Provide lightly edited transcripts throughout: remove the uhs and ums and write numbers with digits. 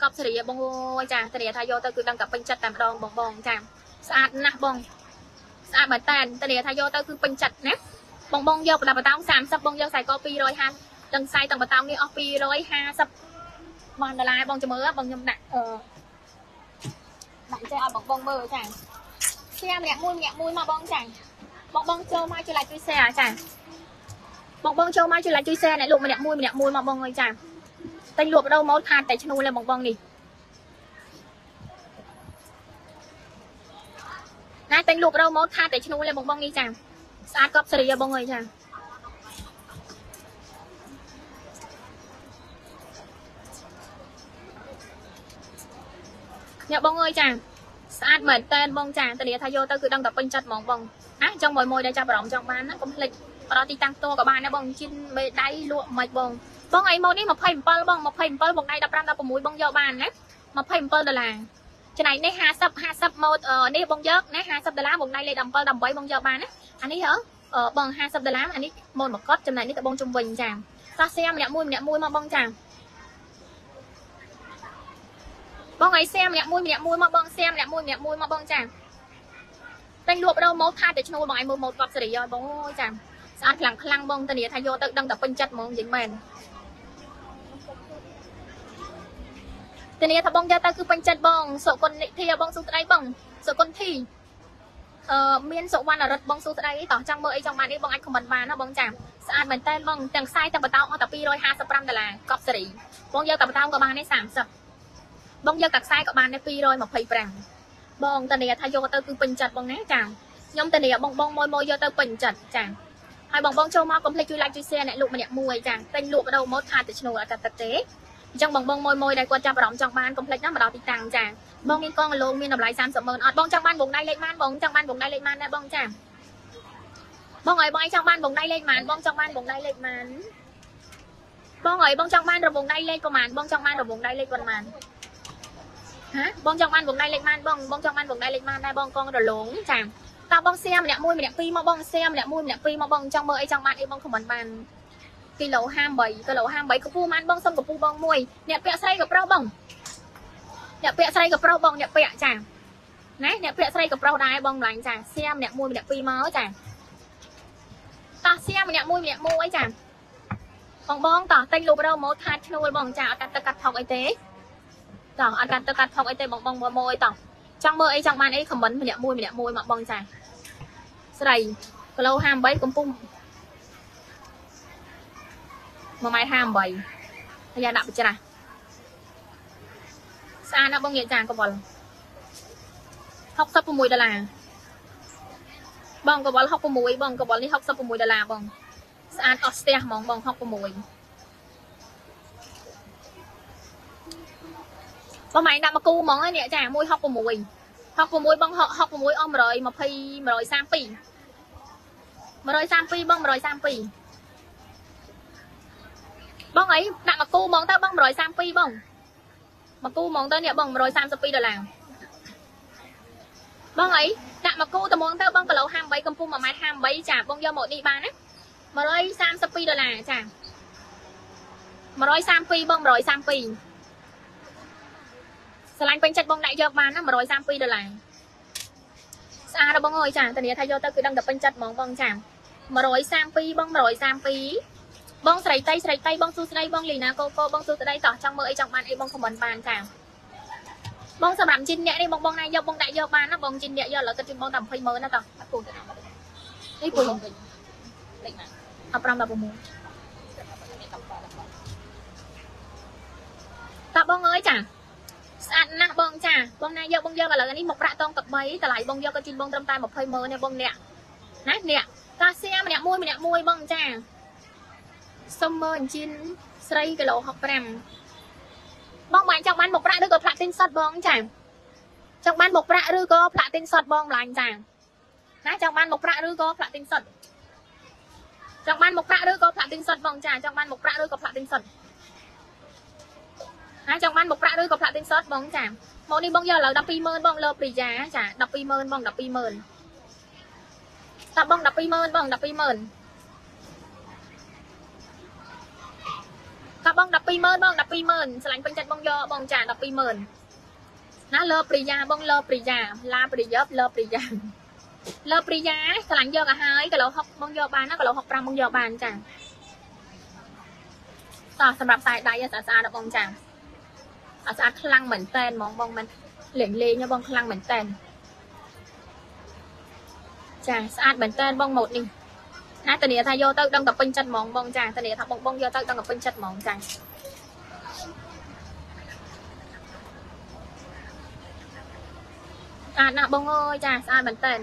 กอบเสด็จบงโวยจ้าเสด็จทายโยตะกุดังกับปัญจัดแต่ดองบองบองจ้าสะอาดนะบองสะอาดเหมือนแต่เสด็จทายโยตะกุปัญจัดนะบองบองเยอะกระดาษปะเต้าสามสับบองเยอะใส่กอปีร้อยห้าดังใส่ต่างปะเต้านี่ออกปีร้อยห้าสับบอลละลายบองจะเมื่อบองยำหนักหนักใจอ่ะบองบองเบอร์จ้าเสียเนี่ยมุ้ยมาบองจ้าบองบองโจมาจุฬาจุยเสียจ้าบองบองโจมาจุฬาจุยเสียเนี่ยลูกมันเนี่ยมุ้ยมาบองเลยจ้าแต่หลวบเราเมาทานแต่ชนูเลยบองๆนี่นะแต่หลวบเราเมาทานแต่ชนูเลยบองๆนี่จ้ะสะอาดกอบเสรีบองเลยจ้ะเนี่ยบองเลยจ้ะสะอาดเหมือนเต้นบองจ้ะแต่เดี๋ยวทายโยเตอร์คือดังกับเป็นจัดมองบองนะจังมวยมวยได้จ้ะปลอมจังบ้านนะก็เลยปลอมตีตังโตกับบ้านนะบองชิ้นไม่ได้ลวกไม่บองบ้องไอ้โมนี่มาเพย์เปิลบ้องมาเพย์เปิลบ้องไอ้ดับรันดับประมุยบ้องเยาบานนะมาเพย์เปิลดอลลาร์ฉะนั้นในฮาซับโมนี่บ้องเยอะนะฮาซับดอลลาร์บ้องในเลยดับเปิลดับไว้บ้องเยาบานนะอันนี้เหรอบ้องฮาซับดอลลาร์อันนี้โมนมาก๊อตจำนายนี่แต่บ้องจุ่มวิงจางซาเซียมเนี่ยมุยมาบ้องจางบ้องไอ้เซียมเนี่ยมุยมาบ้องเซียมเนี่ยมุยมาบ้องจางแต่รวบเราโมทาแต่ชนูบ้องไอ้โมโมกับเสด็จยอยบ้องจางสะอาดพลังบ้องแต่เนี่ยทายโยตึกดังแต่เป็นจัดมองยิงแมนตอนนี้ถ้าบ้องยาตาคือปัญจัดบ้องสกุลเทียบ้องสุดใดบ้องสกุลที่เมียนสุวรรณรัตน์บ้องสุดใดต่อจังเมื่อไอจังมาได้บ้องไอคอมบันบานะบ้องจ่างสะอาดเหมือนเต้นบ้องแต่งไซแต่งปะเต้าเอาแต่ปี150ดอลลาร์กอบสรีบ้องยาแต่ปะเต้ากับบานได้30บ้องยาตักไซกับบานได้ปี120บ้องตอนนี้ถ้ายาตาคือปัญจัดบ้องนะจ่างย่อมตอนนี้บ้องมวยยาตาปัญจัดจ่างให้บ้องโชว์มากรมเพลจุยลายจุยเซียเนี่ยลูกมันเนี่ยมวยจ่างเป็นลูกเราโมดคาติชโนอาตัดเตะจังบองบองมวยได้กว่าจับปลอมจังบ้านคอมเพล็กซ์น้ำปลาติดตังจังบองมีกองลงมีน้ำลาย30,000อดบองจังบ้านบงได้เล็กมันบองจังบ้านบงได้เล็กมันนะบองจังบองไอ้บอยจังบ้านบงได้เล็กมันบองจังบ้านบงได้เล็กมันบองไอ้บองจังบ้านเราบงได้เล็กประมาณบองจังบ้านเราบงได้เล็กประมาณฮะบองจังบ้านบงได้เล็กมันบองจังบ้านบงได้เล็กมันได้บองกองเราหลงจังตาบองเซียมเนี่ยมวยเนี่ยปีมาบองเซียมเนี่ยมวยเนี่ยปีมาบองจังเบอร์ไอ้จังบ้านไอ้บองขมันบ้านกิโล57กิโล57กับปูมันบ้องส้มกับปูบ้องมวยเนี่ยเปียใส่กับเราบ้องเนี่ยเปียใส่กับเราบ้องเนี่ยเปียจ่างนะเนี่ยเปียใส่กับเราได้บ้องหลังจ่างเสียมเนี่ยมวยเนี่ยปีเมาจ่างต่อเสียมเนี่ยมวยจ่างบ้องต่อเต็งลูกเราโมทัดชนูบ้องจ่างอากาศตะกัดทองไอเต้ต่ออากาศตะกัดทองไอเต้บ้องมวยต่อจังเบอร์ไอจังมันไอขมันเนี่ยมวยมาบ้องจ่างใส่กิโล57กับปูมาไม้ห้ามใบยาดับไปจ้ะนะซานะบ้องเงียจางก็บอล60.6ดอลลาร์บ้องก็บอล60.6บ้องก็บอลนี่60.6ดอลลาร์บ้องซานออสเตรียมองบ้อง60.6บ้องไม้ดับมากูมองเลยเนี่ยจ้ะมวย60.6บ้อง60.6อ้อมร้อยมาพี130บ้อง130บ้องไอ้หนักมากูมองเต้าบ้อง130บ้องมากูมองเต้าเนี่ยบ้อง132ดอลลาร์บ้องไอ้หนักมากูตะมองเต้าบ้องกะโหล57กำปูมาไม้57จ่าบ้องยอหมดดีบ้านนะ132ดอลลาร์จ่า132บ้อง132สลังเป็นจัดบ้องได้เยอะบ้านนะ132ดอลลาร์สะอาดเราบ้องเอ้ยจ่าตอนนี้ทายอเต้าคือดังดับเป็นจัดมองบ้องจ่า132บ้อง132บ้องใส่ไตบ้องซูใส่บ้องลีนะโก้บ้องซูใส่ต่อจังเมื่อไอจังมันไอบ้องขมันบานจ้าบ้องสำหรับจินเนี่ยไอบ้องนายยกบ้องได้ยกบานนะบ้องจินเนี่ยยกแล้วก็จินบ้องต่ำไฟเมินนะต่อไอปุ่นอับรามแบบมุ้งตาบ้องเอ้ยจ้าสันนะบ้องจ้าบ้องนายยกบ้องยกแล้วกันนี่หมกระตองกับใบแต่หลายบ้องยกก็จินบ้องต่ำตายหมกไฟเมินเนี่ยบ้องเนี่ยนะเนี่ยตาเสียมันเนี่ยมวยบ้องจ้าสมเมินจินใส่กิโล600บ้องหมายจากบ้านบกประหรือก็พระตินสดบ้องจ่างจากบ้านบกประหรือก็พระตินสดบ้องหลายจ่างนะจากบ้านบกประหรือก็พระตินสดจากบ้านบกประหรือก็พระตินสดบ้องจ่างจากบ้านบกประหรือก็พระตินสดนะจากบ้านบกประหรือก็พระตินสดบ้องจ่างโมนี่บ้องเยอะแล้วดับปีเมินบ้องเลอปริยาจ่างดับปีเมินบ้องดับปีเมินตับบ้องดับปีเมินบ้องดับปีเมิน ถ้าบ้องดับปีเมินบ้องดับปีเมินสลังเป็นจันบ้องยอบ้องจ่าดับปีเมินนะเลอปริยาบ้องเลอปริยาลาปริยบเลอปริยาเลอปริยาสลังยอกะหายกับเราหกบ้องยอบานนะกับเราหกปรางบ้องยอบานจ่าต่อสำหรับสายใดยาสาสาดับบ้องจ่าอาสาคลังเหมือนเตนมองบ้องมันเหลืองเลงเนี่ยบ้องคลังเหมือนเตนจ่าสะอาดเหมือนเตนบ้องหมดนี่นะตอนนี้ทายโยเต้าดังกับเป็นจัดมองบองจางตอนนี้ทำบองบองโยเต้าดังกับเป็นจัดมองจางอ่ะนะบองเอ้ยจางสะอาดเหมือนเต้น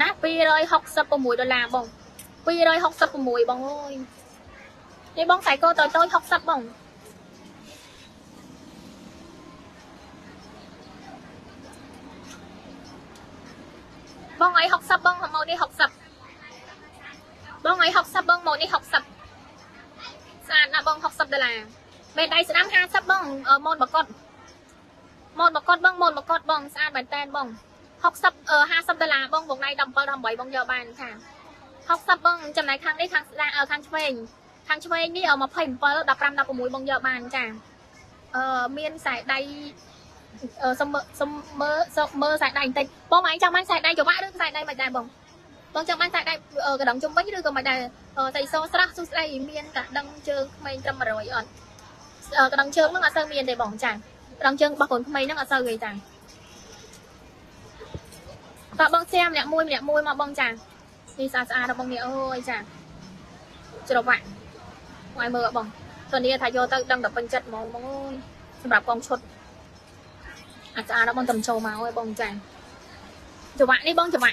นะ$266บอง$266บองเอ้ยนี่บองใส่ก็ตัวโต้ย60บองบองไอ้60บองของโมนี่60บ้องไอ้60บ้องโมนี่60สาดนะบ้อง60ดอลลาร์เมดไดสนาม50บ้องมอนบกดมอนบกดบ้องมอนบกดบ้องสาดบันแตนบ้อง6050ดอลลาร์บ้องวงในดำเปล่าดำบ่อยบ้องยาวบานค่ะ60บ้องจำนายครั้งได้ครั้งครั้งช่วยครั้งช่วยนี่เอามาเพลินเปล่าดับรำดับประมุยบ้องยาวบานจ้ะเมียนสายใดสมเมอสายใดติดบ้องไอ้จังมันสายใดจังมันด้วยสายใดมาได้บ้องบางจังมันสายใดกระดองจุ่มไว้ด้วยก็มาได้ใส่โซ่สักสุดใดเมียนกระดองเชิงไม่จำมาเลยอ่อนกระดองเชิงนั่งอาศัยเมียนได้บ้องจังกระดองเชิงบางคนทำไมนั่งอาศัยเลยจังต่อบ้องแซมเนี่ยมวยมาบ้องจังนี่ซาเราบ้องเนี่ยโอ้ยจังจะระวังไว้เมื่อบ้องตอนนี้ทายโยต้องดังดับเป็นจัดมองบ้องสำหรับกองชดอาจารย์เราบ้องจำโชว์มาเลยบ้องจังจังหวะนี่บ้องจังหวะ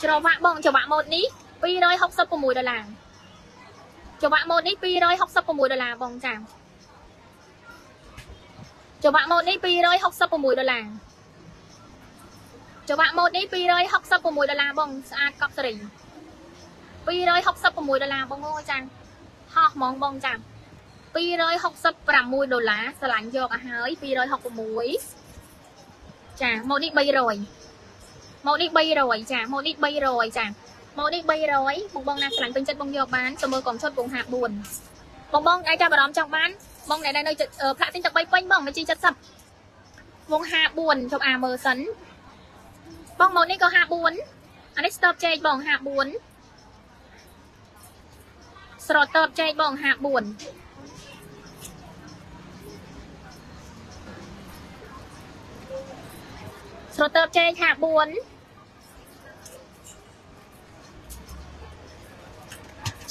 จังหวะบ้องจังหวะหมดนี้$266ดอลลาร์จังหวะหมดนี้$266ดอลลาร์บ้องจังจังหวะหมดนี้$266ดอลลาร์จังหวะหมดนี้$266ดอลลาร์บ้องสะอาดกับสริง$266ดอลลาร์บ้องโง่จังหอกมองบ้องจัง$266ดอลลาร์สลังยกอ่ะเฮ้ย$266จ้ะโมนิ300โมนิ300จ้ะโมนิ300จ้ะโมนิ300บ่งบองนาสลังเป็นจัดบ่งยกบ้านเสมอกองชดบ่งหาบุญบ่งบองไอ้จ้าบารมจังบ้านบ่งไหนได้ในจัดพระเป็นจักรใบเป้งบ่งมันจีจัดสับบ่งหาบุญชมอาเมอร์สันบ่งโมนิก็หาบุญอันนี้สตอปเจย์บ่งหาบุญสตอปเจย์บ่งหาบุญโรเตอร์เจย์ค่ะบุญ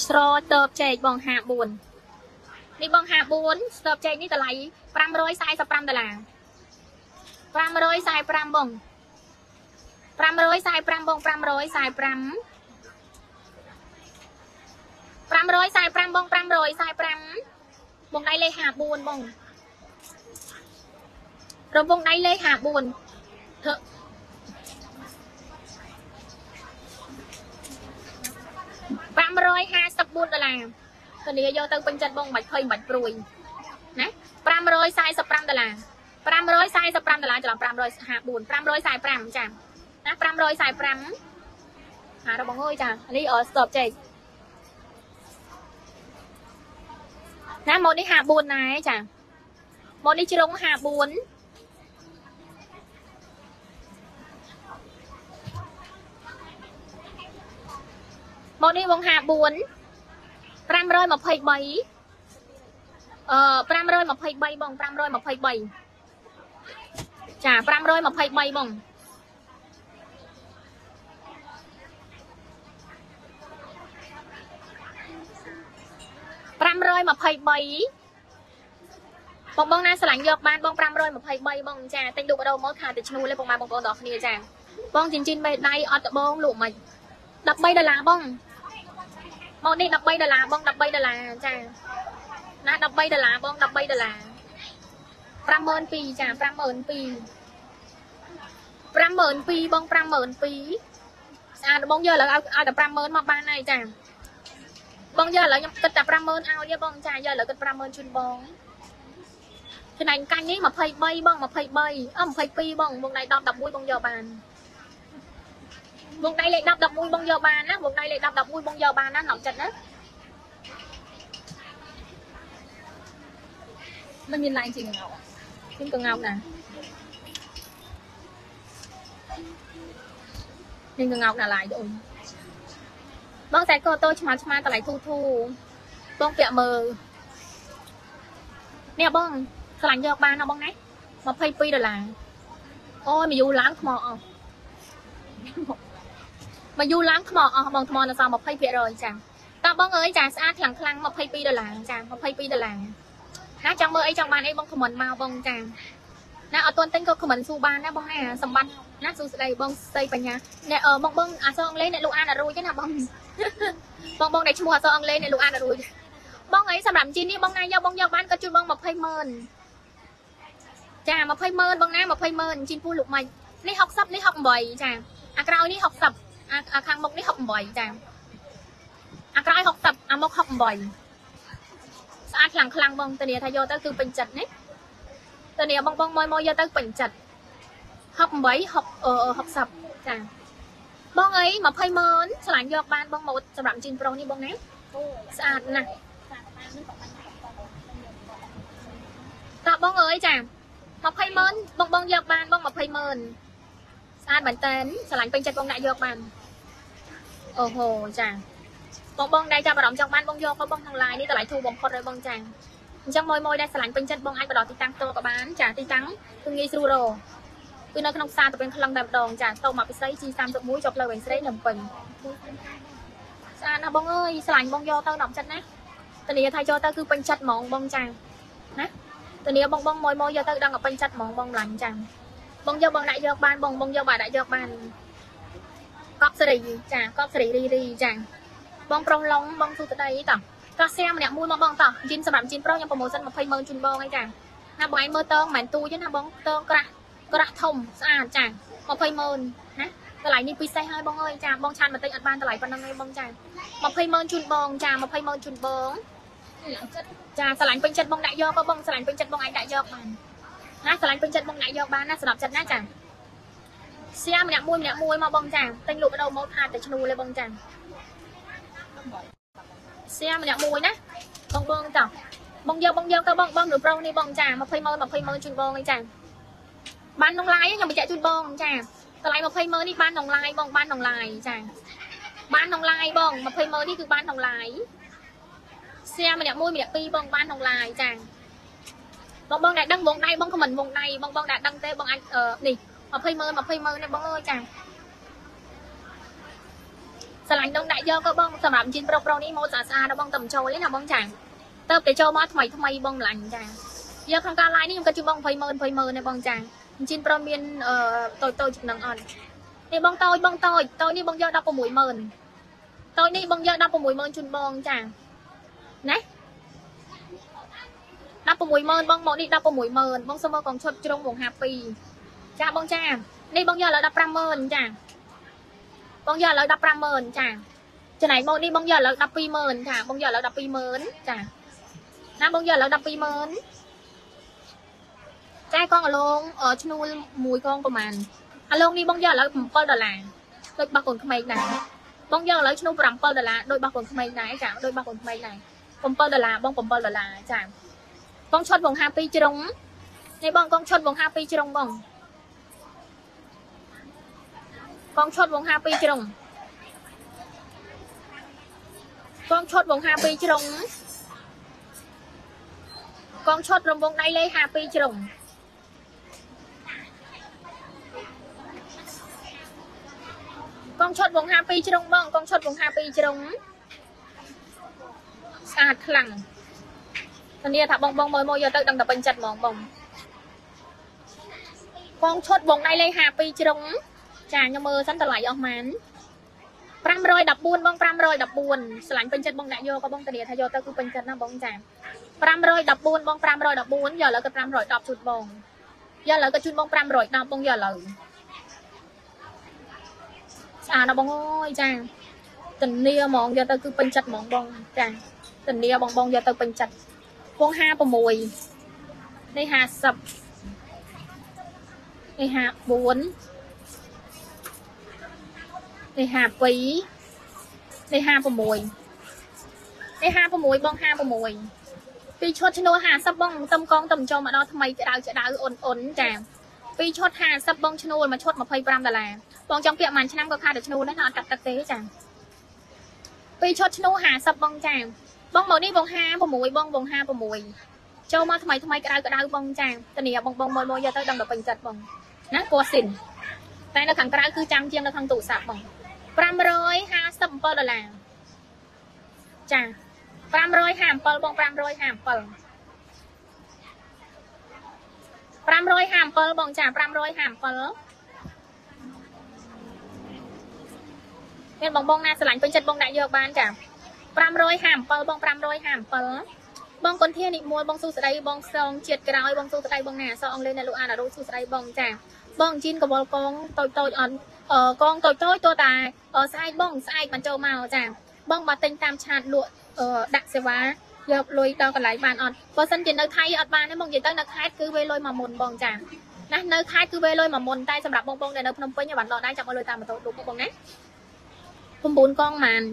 โรเตอร์เจย์บองหาบุญนี่บองหาบุญโรเตอร์เจย์นี่แต่ไหลปรามร้อยสายสับปรามตะลางปรามร้อยสายปรามบองปรามร้อยสายปรามบองปรามร้อยสายปรามร้อยสายปรามบองปรามร้อยสายปรามบองได้เลยหาบุญบองเราบองได้เลยหาบุญ$350ดอลลาร์ตอนนี้โยต้องเป็นจัดบงบัดเคยบัดปรุยนะ$345ดอลลาร์$345ดอลลาร์จะลอง$350$345จ้ะนะ$345หาเราบงเอ้ยจ้ะอันนี้สตอปใจนะโมนี่50นะจ้ะโมนี่จะลง50โมนี่วงหาบุญ$300มาเพย์ใบ$300มาเพย์ใบบอง$300มาเพย์ใบจ้า$300มาเพย์ใบบอง$300มาเพย์ใบบองบองน่าสลังยกบ้านบอง$300มาเพย์ใบบองจ้าติงดูกระโดดมอสขาติดชนูเลยบองมาบองบองดอกนี่จ้าบองจริงๆไปในออตบองหลุมมันดับใบดาราบ้องโมนี่ดับใบดาราบ้องดับใบดาราจ้านะดับใบดาราบ้องดับใบดารา$20000จ้า$20000บ้อง$20000บ้องเยอะแล้วเอาแต่$20000มาบ้านไหนจ้าบ้องเยอะแล้วยังก็แต่$20000เอาเยอะบ้องจ้าเยอะแล้วก็$20000ชุนบ้องที่ไหนกันนี้มาเพย์ใบบ้องมาเพย์ใบมาเพย์ปีบ้องบ้องไหนดอมดับบุ้ยบ้องยอบานวงในเล็กดับดับมุ้ยบงยอบานนะวงในเล็กดับดับมุ้ยบงยอบานนะหนองจัดนะ มันมีลายจริงเงาขึ้นกับเงานะขึ้นกับเงาหนาลายโดนบ้องแซกโกโต้ชมาชมาแต่ไหลทูทูบ้องเปียมือเนี่ยบ้องกลางยอกบ้านเอาบ้องไหนมาเพย์ปีเดือดหลังโอ้ยมาอยู่ล้างขมอมาอยู่ล้างขมอบองขมอนะจ๊ะมาเพย์เปียเลยจ้ะตาบ้องเอ้ยจ้ะสะอาดหลังคลังมาเพย์ปีเดือดหลังจ้ะมาเพย์ปีเดือดหลังนะจังเบอร์ไอ้จังบ้านไอ้บ้องขมอนมาบ้องจ้ะนะเอาต้นเต้นก็ขมอนสู้บ้านนะบ้องไอ้สมบัตินะสู้ใส่บ้องใส่ปัญญาเนี่ยบ้องบ้องอาซองเล่เนี่ยลูกอาหนารูจ้ะนะบ้องบ้องในชั่วโมงอาซองเล่เนี่ยลูกอาหนารูบ้องไอ้สำหรับจีนนี่บ้องนายยาวบ้องยาวบ้านก็จุดบ้องมาเพย์เมินจ้ามาเพย์เมินบ้องนะมาเพย์เมินจีนพูดลูกมานี่หกซับนี่หกบ่อยจ้าอากราวนี่หกซับอาคางมกนี่หกบ่อยจ้าอากราวหกซับอามกหกบ่อยสะอาดหลังคลังบ้องตะเนียทายอตะคือเป็นจัดนี่ตะเนียบ้องบ้องมอยมอยตะเป็นจัดหกบ่อยหกหกซับจ้าบ้องไอ้มาเพย์เมินสลายยาวบ้านบ้องหมดสำหรับจีนโปรนี่บ้องนะสะอาดนะตาบ้องเอ้ยจ้ะมาเพย์เมินบ้องบ้องยกบานบ้องมาเพย์เมินสะอาดเหมือนเต็นสลายเป็นจัดบ้องได้ยกบานโอ้โหจ้ะบ้องบ้องได้จ้ะประดมจังบ้านบ้องยกบ้องทางลายนี่ตลาดทูบ้องคนเลยบ้องจังจังมวยมวยได้สลายเป็นจัดบ้องไอ้ประดมตีตังโตกับบานจ้ะตีตังคืองี้ซูโร่คือในขนมซาจะเป็นขนมแบบดองจ้ะโตมาไปใส่จีซามจบมุ้ยจบเลยเป็นใส่หนึ่งเป็นสะอาดนะบ้องเอ้ยสลายบ้องยกเต้าดอกจัดนะตอนนี้ทายโจเตอร์คือเป็นจัดมองบ้องจังนะตอนนี้บ้องบ้องมอยมอยโจเตอร์ดังกับเป็นจัดมองบ้องหลังจังบ้องโยบ้องได้โยบ้านบ้องบ้องโยบ้านได้โยบ้านก๊อปสรีจังก๊อปสรีรีจังบ้องปรงล้งบ้องสุดใดต่อก็เซมเนี่ยมูนมาบ้องต่อจินสำหรับจินปรงยังโปรโมชั่นมาเพย์เมินจุนบ้องไอ้จังน้าบ้องไอ้เมอร์เตอร์เหมือนตู้ยันน้าบ้องเตอร์กระทมสะอาดจังมาเพย์เมินนะตลาดนี้ปีใส่ให้บ้องเอ้ยจังบ้องชันมาเต็งอัดบ้านตลาดปนังไงบ้องจังมาเพย์เมินจุนบ้องจังมาเพย์เมินจุนบ้องจ้าสลันเป็นจัดบงได้ยอกบ้องสลันเป็นจัดบงไอ้ได้ยอกบ้านนะสลันเป็นจัดบงได้ยอกบ้านนะสลับจัดนะจ้าเสียมเนี่ยมวยมาบงจ้าเต็งหลุดมาโดนมอผ่านแต่ชนูเลยบงจ้าเสียมเนี่ยมวยนะบงบงจ้าบงเยอะก็บงหรือเปล่านี่บงจ้ามาเพย์เมินจุนบงไอ้จ้าบ้านนองลายยังไม่จ่ายจุนบงจ้าตะไลมาเพย์เมินนี่บ้านนองลายบงบ้านนองลายจ้าบ้านนองลายบงมาเพย์เมินนี่คือบ้านนองลายเสียมันเนี่ยมวยมันเนี่ยปีบ้องบ้านทองลายจังบ้องได้ดังวงได้บ้องขมันวงได้บ้องได้ดังเต้บ้องไอนี่มาเพย์เมินเนี่ยบ้องเอ้ยจังสลันดงได้เยอะก็บ้องสำหรับจินโปรนี่โมจ่าซาบ้องต่ำโจเลยนะบ้องจังเติบแต่โจมาทำไมบ้องหลังจังเยอะทางการไลน์นี่ยังกระจุบ้องเพย์เมินเนี่ยบ้องจังจินโปรเมียนโตจุดหนังอ่อนนี่บ้องโตนี่บ้องเยอะดับปมวยเมินโตนี่บ้องเยอะดับปมวยเมินจุนบ้องจังนะดับปมวยเมินบ้องหมดนี่ดับปมวยเมินบ้องเสมอกองชดจงวงฮาปีจ้าบ้องจ้านี่บ้องยอดแล้วดับประเมินจ้าบ้องยอดแล้วดับประเมินจ้าจะไหนบ้องนี่บ้องยอดแล้วดับปีเมินจ้าบ้องยอดแล้วดับปีเมินจ้านะบ้องยอดแล้วดับปีเมินจ้ากองอลงชนูมวยกองประมาณอลงนี่บ้องยอดแล้วผมก็ดอลลาร์โดยบางคนทำไมไหนบ้องยอดแล้วชนูปรำก็ดอลลาร์โดยบางคนทำไมไหนจ้าโดยบางคนทำไมไหนผมเปิดดาราบ้องผมเปิดดาราจ้ะบ้องชดวงฮาปีจรงในบ้องกองชดวงฮาปีจรงบ้องกองชดวงฮาปีจรงกองชดวงฮาปีจรงกองชดรวงในเลยฮาปีจรงกองชดวงฮาปีจรงบ้องกองชดวงฮาปีจรงสะอาดขลังตอนนี้ถ้าบองมอยตึกดังแต่เป็นจัดมองบองชดวงในเลยหาปีจรงจ่ายยมือสั้นตลายออกมันปรำรอยดับบุญบองปรำรอยดับบุญสลันเป็นจัดบองได้โยก็บองตอนนี้ทายโยตึกคือเป็นจัดน้ำบองจ่ายปรำรอยดับบุญบองปรำรอยดับบุญย่อแล้วก็ปรำรอยดับจุดบองย่อแล้วก็จุดบองปรำรอยดับบองย่อแล้วสะอาดนะบองโอ้ยจ่ายตอนนี้มองย่อตึกคือเป็นจัดมองบองจ่ายตอนนี้บองยาเตอร์เป็นจัดวงห้าประมวยในหาสับในหาบวนในหาปีในหาประมวยในหาประมวยบองห้าประมวย ปีชดชโนหาซับบองตำกองตำจอมมาดอทำไมจะดาวอ่อนๆแจมปีชดหาซับบองชโนมาชดมาเพย์ปรามดาแลบองจอมเปียมันชนะก็คาเดชโนนั่นนอนกัดตะเตะแจมปีชดชโนหาซับบองแจมบองหมอนี่บองห้าปมวยบองบองห้าปมวยโจมาทำไมกระดาวบองแจมตอนนี้บองบองมวยยาเต้ดังดอกเป็นจัดบองนะโกสินแต่เราขังกระดาวคือจำเจียมเราขังตุสาบองปรามร้อยหาซับบองดาแลจ้าปรามร้อยหามปอลบองปรามร้อยหามปอลปรามร้อยหามปอลบองจ่าปรามร้อยหามปอลเป็นบองบองนาสลันเป็นจัดบองได้เยอะบ้านจ่าปรามร้อยหามปอลบองปรามร้อยหามปอลบองคนเที่ยนิมวยบองสู้สไลบองซองเฉียดกระไรบองสู้สไลบองหนาซองเลยนะลูกอาหนารู้สู้สไลบองจ่าบองจีนกับบองกองโตโตอ่อนกองโตโตตัวตายสายบองสายมันโจมาจ่าบองมาเต็งตามชาติล้วนดักเสวะเยอะลอยดาวกันหลายบานอ่อนเพราะสันจินเนอไทยอ่อนบานนี่มองจินตั้งเนอไทยคือเวลอยมามนบองจ่านะเนอไทยคือเวลอยมามนได้สำหรับบองบองเดินพนมเปยยาบันรอได้จับมาลอยตามมาตัวดูบองนะผมบุญกองมัน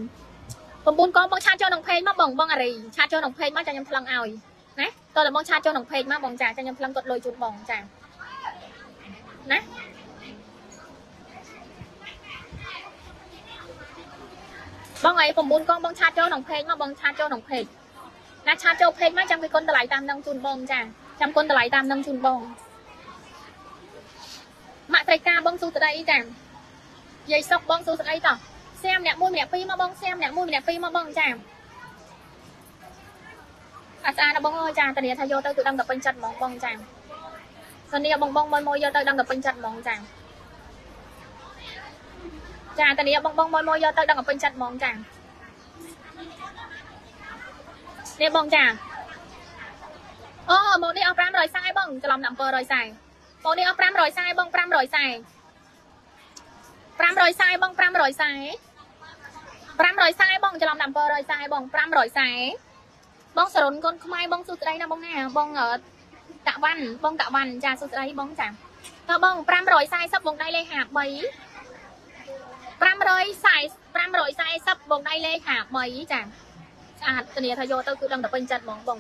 ผมบุญกองบองชาติเจ้าหนองเพลมาบองบองอะไรชาติเจ้าหนองเพลมาจะยำพลังเอาอีนะตอนหลังบองชาติเจ้าหนองเพลมาบองจ่าจะยำพลังกดลอยจุดบองจ่านะบองไอ้ผมบุญกองบองชาโจ้หนองเพลงมาบองชาโจ้หนองเพลงนะชาโจ้เพลงมาจำไปคนตะไหลตามนางจุนบองจ้ะจำคนตะไหลตามนางจุนบองมะไตรกาบองสู้ตะไลจ้ะยายซอกบองสู้ตะไลต่อแซมเนี่ยมุ้ยเนี่ยปีมาบองแซมเนี่ยมุ้ยเนี่ยปีมาบองจ้ะอาจารย์บองจ้ะตอนนี้ทายโยเตอร์ตัวดำกับเป็นจัดมองบองจ้ะตอนนี้บองบองมวยมวยโยเตอร์ดำกับเป็นจัดมองจ้ะจ้าตอนนี้บองบองมวยมวยยอเตอร์ดังกับเป็นจัดมองจ้าเนี่ยบองจ้าอ๋อโมนี่เอาปรามรอยไซบองจะลำดับเปอร์รอยไซโมนี่เอาปรามรอยไซบองปรามรอยไซปรามรอยไซบองปรามรอยไซปรามรอยไซบองจะลำดับเปอร์รอยไซบองปรามรอยไซบองสรุนก้นขมายบองสุดไรนะบองแหน่บองตะวันบองตะวันจ้าสุดไรบองจ้าถ้าบองปรามรอยไซซับบองได้เลยหาใบปรามรอยไซปรามรอยไซซับบองได้เลยหาใบจ้ะอาตเนียทายโยเตอร์คือลำดับเป็นจัดมองบอง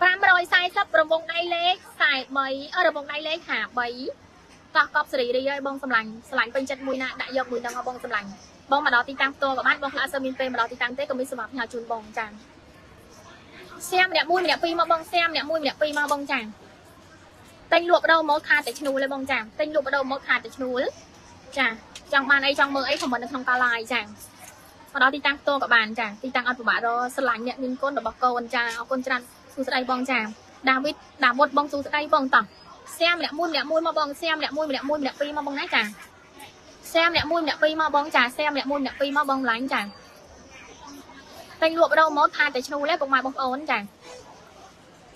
ปรามรอยไซซับระบงได้เลยใส่ใบระบงได้เลยหาใบตอกกอบสรีได้ย่อยบองสำลังสลังเป็นจัดมวยนะได้ยกมวยดังเอาบองสำลังบองมาดอติตังตัวกับบ้านบองลาเซมินเปมาดอติตังเต้ก็มีสมัครหาจุนบองจ้ะแซมเนี่ยมุ้ยเนี่ยปีมาบองแซมเนี่ยมุ้ยเนี่ยปีมาบองจ้ะเต็งหลวบเราโมคาแต่ชนูเลยบองจ้ะเต็งหลวบเราโมคาแต่ชนูจ้ะจังบานไอจังเมือไอของมันในทางตาลายจังมาดอติตังตัวกับบานจังติตังอันปุบะรอสลังเนี่ยมินก้นดอกบกวนจังเอาก้นจันสูสไลบองจังดาวิดดาบดบองสูสไลบองต่อแซมเนี่ยมุ้ยเนี่ยมุ้ยมาบองแซมเนี่ยมุ้ยเนี่ยมุ้ยเนี่ยปีมาบองนะจังแซมเนี่ยมุ้ยเนี่ยปีมาบองจังแซมเนี่ยมุ้ยเนี่ยปีมาบองหลังจังเต็งหลวบเราหมดคาแต่ชนูเล็บบองมาบองโอนจัง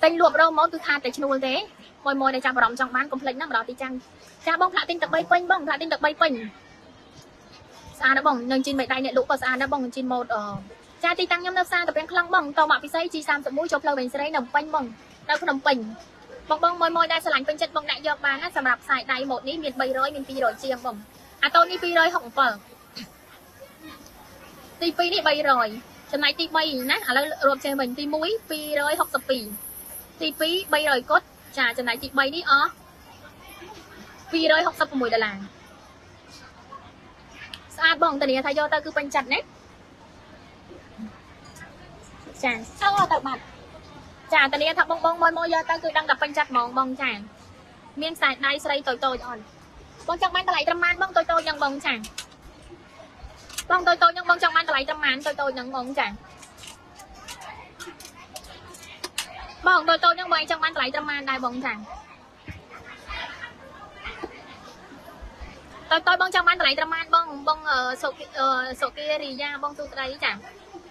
เต็งหลวบเราหมดคือคาแต่ชนูเต้มวยมวยในจังรอมจังบ้านกลมเพลนน้ำมาดอติจังจังบองพระตินตะใบเป่งบองพระตินตะใบเป่งซาดบองหนึ่งจีนใบได้เนี่ยลูกก็ซาดบองจีนหมดชาติตั้งย่อมนับซาแต่เป็นคลังบองต่อมาพิเศษจีสามสมุ้ยจบเราเป็นสไลด์หนุ่มปังบองเราขนมปังบองบองมวยมวยได้สลันเป็นจัดบองได้ยอกบานนะสำหรับสายได้หมดนี้มีใบร้อยมีปีร้อยเจียมบองอ่ะตอนนี้ปีร้อยของเปิดตีปีนี่ใบร้อยจำไหนตีใบนะแล้วรวมเจมินตีมุ้ยปีร้อยหกสิบปีตีปีใบร้อยก็ชาจำไหนตีใบนี่ปีร้อยหกสิบมุ้ยดาราสะอาดบ้องแต่เนี่ยทายโยเตอร์คือเป็นจัดเน็ตจ้าเศร้าตัดบัตรจ้าแต่เนี่ยทับบ้องบ้องมอยมอยโยเตอร์คือดังดับเป็นจัดมองบ้องจ้าเมียนสายได้สไลด์โตๆอ่อนบ้องจังมันตะไหลตะมันบ้องโตๆยังบ้องจ้าบ้องโตๆยังบ้องจังมันตะไหลตะมันโตๆยังบ้องจ้าบ้องโตๆยังบ้องจังมันตะไหลตะมันได้บ้องจ้าตอนบ้องจังมันตะไหลตะมันบ้องบ้องโซเกริยาบ้องสุตไรจ้ะ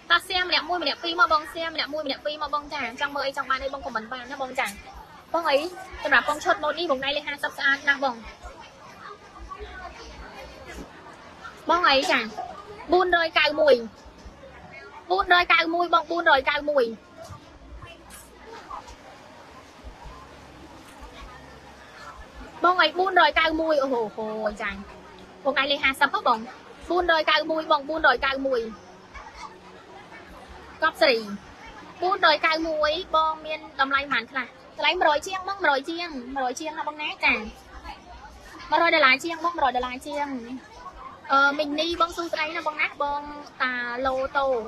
ตาเซียมเนี่ยมุ้ยเนี่ยปีมาบ้องเซียมเนี่ยมุ้ยเนี่ยปีมาบ้องจ้ะจังเบอร์ไอจังมันไอบ้องของมันบานนะบ้องจ้ะบ้องไอสำหรับบ้องชดโมนี่บ้องได้เลยฮะซับซานนะบ้องบ้องไอจ้ะบุญโดยกายมวยบุญโดยกายมวยบ้องบุญโดยกายมวยบ้องไอ้บุญรอยกาวมวยโอ้โหจังพวกไอ้เลยฮะซับก็บ้องบุญรอยกาวมวยบ้องบุญรอยกาวมวยก๊อปสี่ ปูโดยกายมวยบองเมียนลำไรหมันค่ะลำไรรอยเชียงบ้องรอยเชียงรอยเชียงนะบ้องแน่จ้ะมารอยเดลายเชียงบ้องรอยเดลายเชียงmình đi bông su sấy là bông nát bông ta lô tô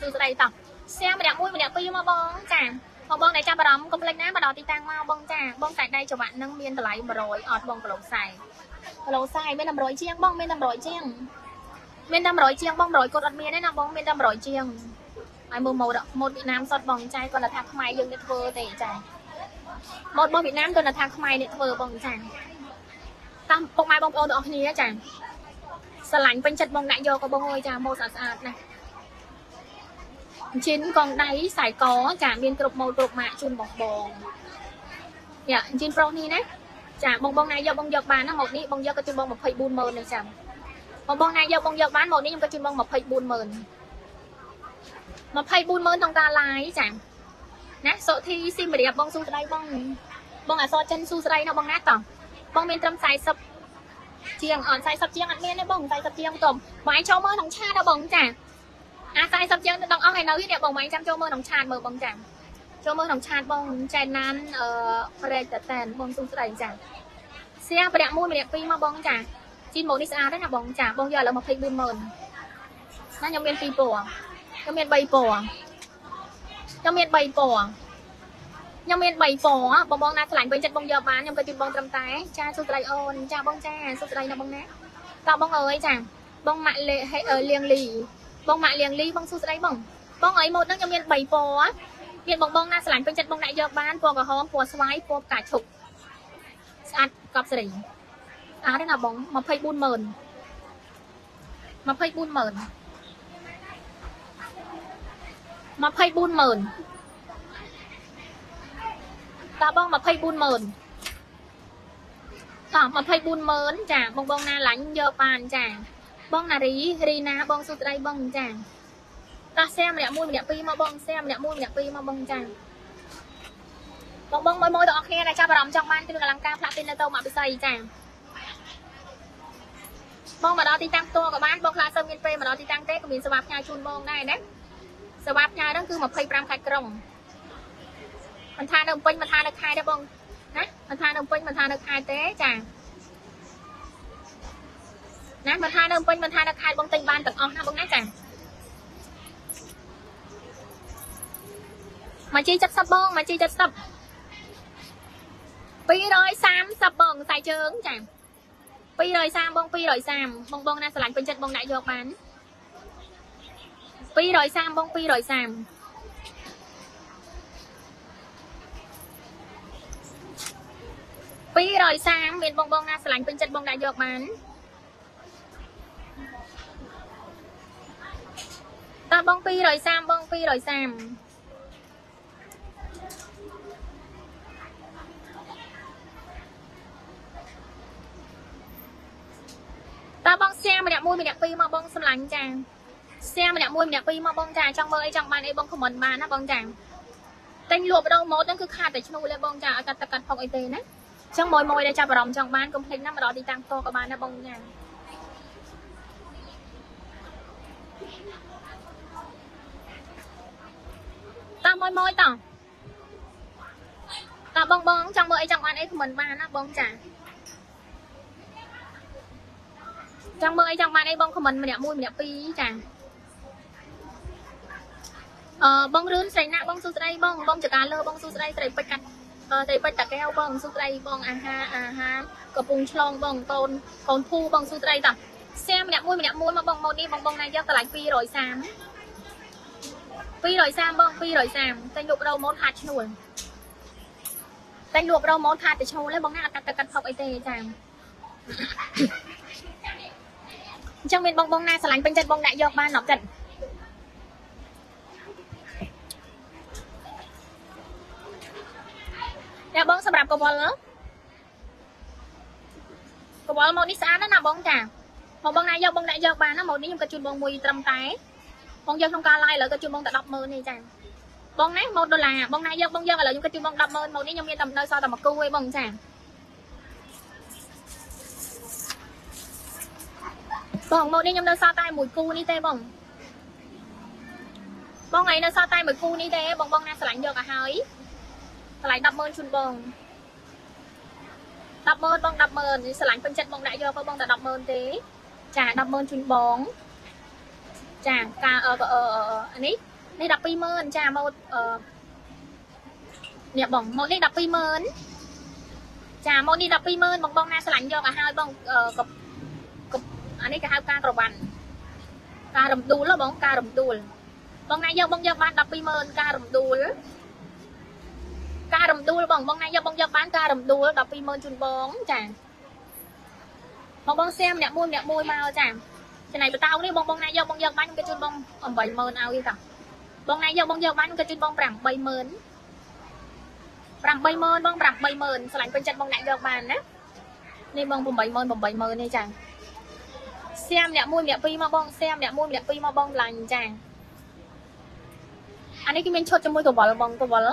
su sấy tập xe mà đẹp mui mà đẹp tươi mà bông chả bông này cha bà đóng công lên nát bà đỏ tì tang mà bông chả bông tại đây cho bạn nâng miên từ lại mà rồi ọt bông cầu lồng xài bên nằm rồi chiêng bông bên nằm rồi chiêng bông rồi cột ọt miên đấy nằm bông bên nằm rồi chiêng ai mua màu đỏ một Việt Nam sọt bông chai còn là thang máy dừng để thưa để chả một bông Việt Nam còn là thang máy để thưa bông chả tam bông mai bông ô đỏ như thế chảสลังเป็นจัดบงได้โยกบงเลยจ้าโมสะอาดนะชิ้นกองได้สายก้อจ้าเบียนกรุบโมกรุบมาชุนบงบงเนี่ยชิ้นโปรนี่นะจ้าบงบงได้โยกบงโยกบ้านนะหมดนี้บงโยกกระจุนบงแบบไฟบูนเมินเลยจ้าบงได้โยกบงโยกบ้านหมดนี้ยังกระจุนบงแบบไฟบูนเมินมาไฟบูนเมินทางตาลายจ้านะโซที่ซิมเดียบบงสู้สไลบงอ่ะโซเชนสู้สไลนะบงนัดต่อบงเบียนตรำสายซับเชียงอ่อนใส่สับเชียงอันเมียนได้บ่งใส่สับเชียงตบไม้เช่าเมื่อหนองชาดเอาบ่งจ่าใส่สับเชียงต้องเอาให้เราที่เดียบบ่งไม้จำเช่าเมื่อหนองชาดเมื่อบ่งจ่าเช่าเมื่อหนองชาดบ่งใจนั้นประเด็นแต่แตนบ่งซุ่มใส่จ่าเสียประเด็นมุ้ยประเด็นปีมาบ่งจ่าจีนบ่งนิสอาได้นะบ่งจ่าบ่งเยอะแล้วมาพลิกบินเมินนั่นยังเมียนปีโป้ยังเมียนใบโป้ยังเมียนใบโป้ยังเมียนใบฝอบองบองนะสลายเป็นจัดบองยาบ้านยังกระจุนบองตรำไตจ้าสุดไรโอนจ้าบองจ้าสุดไรนะบองนะต่อบองเอ๋ยจ้าบองหมาเละให้เลียงลีบองหมาเลียงลีบองสุดไรบองบองเอ๋ยหมดนั่งยังเมียนใบฝอเมียนบองบองนะสลายเป็นจัดบองได้ยาบ้านปวดกระห้องปวดสวายปวดกระฉุกอัดกับสิอัดได้นะบองมาเพย์บุญเมินตาบ้องมาไพ่บุญเมินตามาไพ่บุญเมินจ้ะบองบองนาหลังเยอะปานจ้ะบ้องนารีนาบ้องสุดไรบ้องจ้ะตาแซมเนี่ยมุ้ยเนี่ยปีมาบ้องแซมเนี่ยมุ้ยเนี่ยปีมาบ้องจ้ะบ้องบ้องมวยมวยต่อแค่นะจ้าบารมจังบ้านที่เป็นกำลังการพลาตินโตมาไปใส่จ้ะบ้องมาดอตีตั้งตัวกับบ้านบ้องลาเซมเงินเปย์มาดอตีตั้งเต้ก็มีสวัสดิ์ยาชุนบ้องได้นะสวัสดิ์ยานั่นคือมาไพ่ปรามขัดกรงมันทานนมปิ้งมันทานนมไข่ได้บ้องนะมันทานนมปิ้งมันทานนมไข่เต้จ้ะนะมันทานนมปิ้งมันทานนมไข่บ้องติงบานตึกออกนะบ้องนะจ้ะมาจีจับซับบ้องมาจีจับซับปีร้อยสามซับบ้องใส่เชิงจ้ะปีร้อยสามบ้องปีร้อยสามบ้องบ้องนะสลันเป็นจัดบ้องได้ยกมันปีร้อยสามบ้องปีร้อยสามปีรอยสามเวียนบองบองนาสลังเป็นจัดบองได้ยกมันตาบองปีรอยสามบองปีรอยสามตาบองเสียมันเนี่ยมุ้ยมันเนี่ยปีมาบองสลังจางเสียมันเนี่ยมุ้ยมันเนี่ยปีมาบองจางจังเบยจังบานไอ้บองขมันบานนะบองจางแต่หลวบไปโดนมดนั่นคือขาดแต่ชนูเลยบองจางอากาศตะกันพองไอเตยนะช่างมวยมวยได้จับปลอมช่างบ้านก็เพลินน้ำมันรอตีตังโตกับบ้านนะบงอย่างตามวยมวยต่อตาบงบงช่างมวยช่างบ้านไอ้ขมันบ้านนะบงจ่าช่างมวยช่างบ้านไอ้บงขมันมันเนี่ยมุ้ยมันเนี่ยปีจ่าบงรื้นใส่หน้าบงสู้ใส่บงบงจัดการเลิกบงสู้ใส่ใส่ไปกันแต่ปัจจักแก้วบองสุดใจบองอาหารกระปุงชลองบองโตนผู้บองสุดใจต่อเสียมเนี่ยมุ้ยเนี่ยมุ้ยมาบองโมนี่บองนายเจ้าตลาดปีร้อยสามบองปีร้อยสามแต่หลบเราโมดขาดชนวนแต่หลบเราโมดขาดแต่โชว์แล้วบองหน้ากัดตะกัดพอกไอเตยจังจังเป็นบองนายสลังเป็นจัดบองนายยกบ้านหนอกจัดเนี่ยบ้องสำหรับกบอลแล้วกบอลหมดนี่สะอาดนะบ้องจ้าหมดบ้องนายยกบ้องนายยกบานนะหมดนี่ยังกระจุนบ้องมวยตรำไตบ้องยกทำการไล่แล้วกระจุนบ้องแต่ดับมือนี่จ้าบ้องนั้นหมดโดนละบ้องนายยกบ้องยกแล้วยังกระจุนบ้องดับมือหมดนี่ยังมีตำเนยซอตำมะกรูดบ้องจ้าบ้องหมดนี่ยังเนยซอใต้หมุยกูนี่เต้บ้อง บองไงนะซาไตเหมือนกูนี่เด้บองบองนะสไลด์เยอะกับเฮ้ยสไลด์ดับเบิลชุนบองดับเบิลบองดับเบิลสไลด์เป็นเจ็ดบองได้เยอะเพราะบองแต่ดับเบิลเด้จ่าดับเบิลชุนบองจ่ากาอันนี้ในดับปีเมินจ่าโมเนี่ยบองโมนี่ดับปีเมินจ่าโมนี่ดับปีเมินบองบองนะสไลด์เยอะกับเฮ้ยบองกับอันนี้กับเฮ้ยการระบันการรำดูแล้วบองการรำดูบองนายยกบองยกบ้านดับปีเมินการรำดูลการรำดูลบองบองนายยกบองยกบ้านการรำดูลดับปีเมินจุนบองจ่าบองบองเซมเนี่ยมวยมาจ่าจะไหนไปเตาเนี่ยบองบองนายยกบองยกบ้านกับจุนบองอ่อนใบเมินเอาอีกต่อบองนายยกบองยกบ้านกับจุนบองปรังใบเมินบองปรังใบเมินสลันเป็นจันบองนายยกบ้านนะนี่บองผมใบเมินผมใบเมินนี่จ่าเซมเนี่ยมวยเนี่ยปีมาบองเซมเนี่ยมวยเนี่ยปีมาบองหลังจ่าอันนี้ก็เป็นชดจมูกตัวบอลบองตัวบอล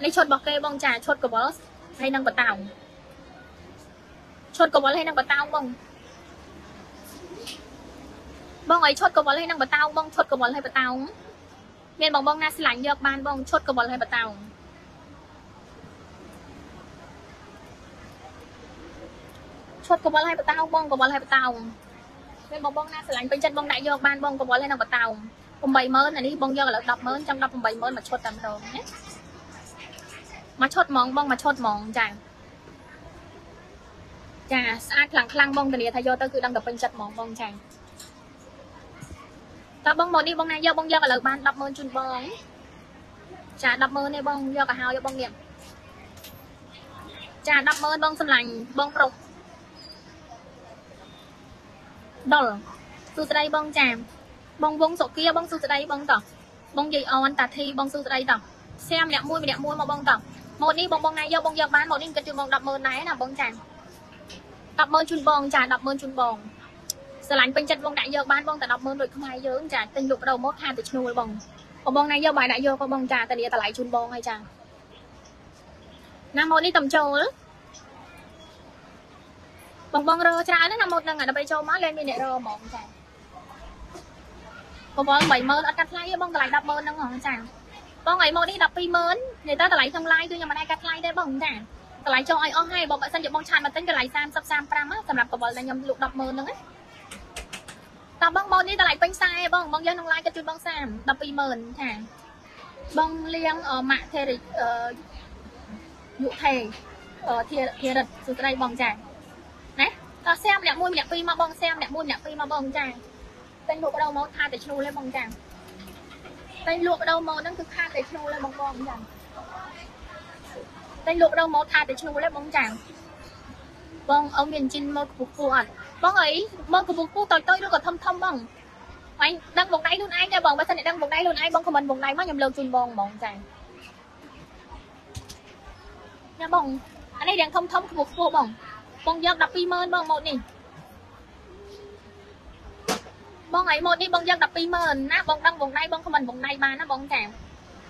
ในชดบอกเกย์บองจ่าชดกับบอลให้นางปะเต่าชดกับบอลให้นางปะเต่าบองไอ้ชดกับบอลให้นางปะเต่าบองชดกับบอลให้ปะเต่าเมียนบองบองน่าสลายเยอะบานบองชดกับบอลให้ปะเต่าชดกับบอลให้ปะเต่าบองกับบอลให้ปะเต่าเมียนบองบองน่าสลายเป็นจันบองได้เยอะบานบองกับบอลให้นางปะเต่าผมใบเมินอันนี้บองเยอะแล้วดับเมินจังดับผมใบเมินมาชดตามตรงเนี่ยมาชดมองบองมาชดมองจังจ้าสะอาดหลังคลังบองแต่เนี่ยทายโตคือดังกับเป็นจัดมองบองจังตาบองหมดนี่บองนายเยอะบองเยอะแล้วบ้านดับเมินจุนบองจ้าดับเมินในบองเยอะกับเฮาเยอะบองเนี่ยจ้าดับเมินบองสลังบองปลุกดอลสุดใจบองจังบองวงสกเกียบองสุดใจบองต่อบองใหญ่อ่อนตาทีบองสุดใจต่อเซมเนี่ยมวยมาบองต่อหมดนี่บองบองนายเยอะบองเยอะบ้านหมดนี่กระจุยบองดับเมินไหนนะบองจ่าดับเมินชุนบองจ่าดับเมินชุนบองสลันเป็นจัดบองได้เยอะบ้านบองแต่ดับเมินโดยขมายเยอะจ่าตึงหยุดเราหมดทานติดนูบองบองนายเยอะบ่ายได้เยอะก็บองจ่าแต่เดียแต่ไหลชุนบองไงจ่าน้ำหมดนี่ต่ำโจลบองบองเรือจ่าเนี่ยน้ำหมดหนึ่งอ่ะไปโจมมาเลยมีเนี่ยเรือมองจ่าบองใบเมินอัดกัดไล่บองแต่ไหลดับเมินนั่งหงจ่าบองไอ้โมนี่ดับปีเมินในตาแต่ไหลทำลายตัวยังมาได้กัดไล่ได้บองจ่าแต่ไหลโจไออ้อให้บองแบบสัญญาบองชานมาเต้นกับไหลซามซับซามปรามาสำหรับกับบอลในยำลูกดับเมินนั่งตาบองโมนี่แต่ไหลเป็นทรายบองบองเยอะน้องไล่กระจุยบองซามดับปีเมินจ่าบองเลี้ยงมะเทริยุเทเทริสุดใจบองจ่านะตาแซมเนี่ยมวยเนี่ยปีมาบองแซมเนี่ยมวยเนี่ยปีมาบองจ่าเป็นลูกเราโมทาแต่ชูเลยบองจังเป็นลูกเราโมนั่นคือทาแต่ชูเลยบองจังเป็นลูกเราโมทาแต่ชูเลยบองจังบองเอาเมียนจินโมกุปูอ่ะบองไอ้โมกุปูต่อยต่อยด้วยกับทำทำบองไอ้ดังบองได้ลุนไอ้แกบองไปสนิทดังบองได้ลุนไอ้บองขมันบองได้มากยำเลิกจุนบองบองจังนะบองอันนี้แดงทำทำกุปูบองบองยากดับปีเมินบองหมดนี่บองไอ้หมดนี่บองยังดับปีเมินนะบองดังบองได้บองขมันบองได้มานะบองแจม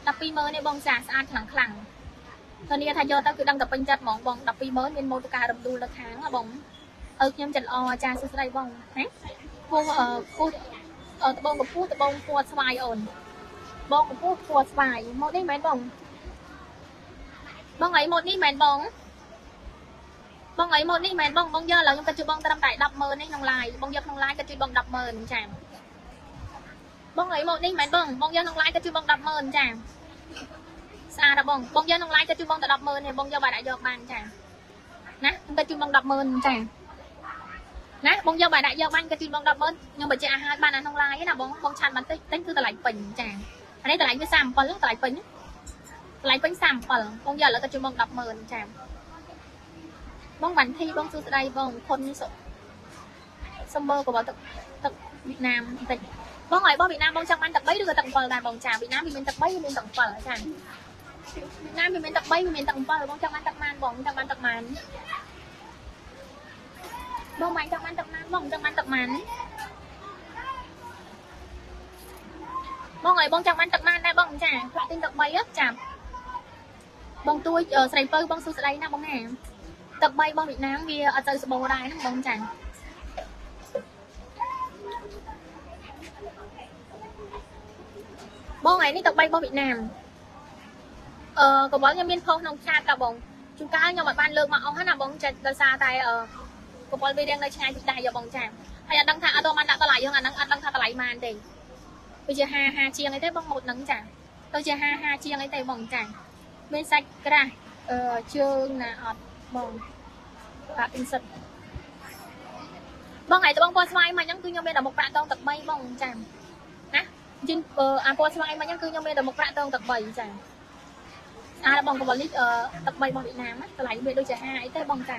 ดับปีเมินในบองจ่าสะอาดหลังคลังตอนนี้ทายอตคือดังกับเป็นจัดหมองบองดับปีเมินเป็นโมตุการดำดูละค้างอะบองยังจัดอจ่าสุดใจบองฮะพวกตะบองกับพูดตะบองปวดสบายอ่อนบองกับพูดปวดสบายหมดนี่แมนบองบองไอ้หมดนี่แมนบองบองไอ้หมดนี่แมนบองบองเยอะแล้วยังกระจุยบองตะลำไตดับเมินในน้องลายบองเยอะน้องลายกระจุยบองดับเมินจ่าบองไอ้หมดนี่แมนบองบองเยอะน้องลายกระจุยบองดับเมินจ่าซาดับบองบองเยอะน้องลายกระจุยบองตะดับเมินเนี่ยบองเยอะบ่ายได้เยอะบ้านจ่านะกระจุยบองดับเมินจ่านะบองเยอะบ่ายได้เยอะบ้านกระจุยบองดับเมินยังบ่เจออาหารบ้านน้องลายนะบองบองชันมันตั้งคือตะไหลปิ่นจ่าอันนี้ตะไหลคือสามปอนแล้วตะไหลปิ่นสามปอนบองเยอะแล้วกระจุยบองดับเมินจ่าบ้องบันทีบ้องสุดใจบ้องคนสดซัมเบอร์กับบ้องตักเวียดนามแต่บ้องไหนบ้องเวียดนามบ้องจังมันตักใบด้วยตักปลาแต่บ้องจ่าเวียดนามมีเป็นตักใบมีเป็นตักปลาจ่าเวียดนามมีเป็นตักใบมีเป็นตักปลาบ้องจังมันตักมันบ้องจังมันตักมันบ้องไหนจังมันตักมันบ้องจังมันตักมันบ้องไหนบ้องจังมันตักมันได้บ้องจ่าปลาตินตักใบเยอะจ่าบ้องตัวใส่เปอร์บ้องสุดใจนะบ้องแหนตักใบบองอีกน้ำเบียร์อาจจะสบายได้นะบองจัง บองไอ้นี่ตกใบบอมเวียดนามก็บอกยังเมียนพงนองชาติกับบองจุก้ายังแบบบ้านเลิกมาเอาขนาดบองจะดาซาไตก็บอกไปเรียนในชายจุดใดอย่าบองแจมไอ้ดังท่าอัตมันดังตะไหลยังไงดังท่าตะไหลมาเด็กไปเจอฮาเชียงไอ้เต้บองหมดหนังจ่าไปเจอฮาเชียงไอ้เต้บองจ่าเมียนไซกระเชิงนะอดบองปะอินสัตบองไอ้ตะบองปอสไวมายังคือยังเมียนดับหมกปะตองตะใบบองแจมนะจินปอสไวมายังคือยังเมียนดับหมกปะตองตะใบแจมบองกับบอลลิตตะใบบอลเวียดนามตะไหลเมียนโดยเฉพาะไอ้เต้บองจ่า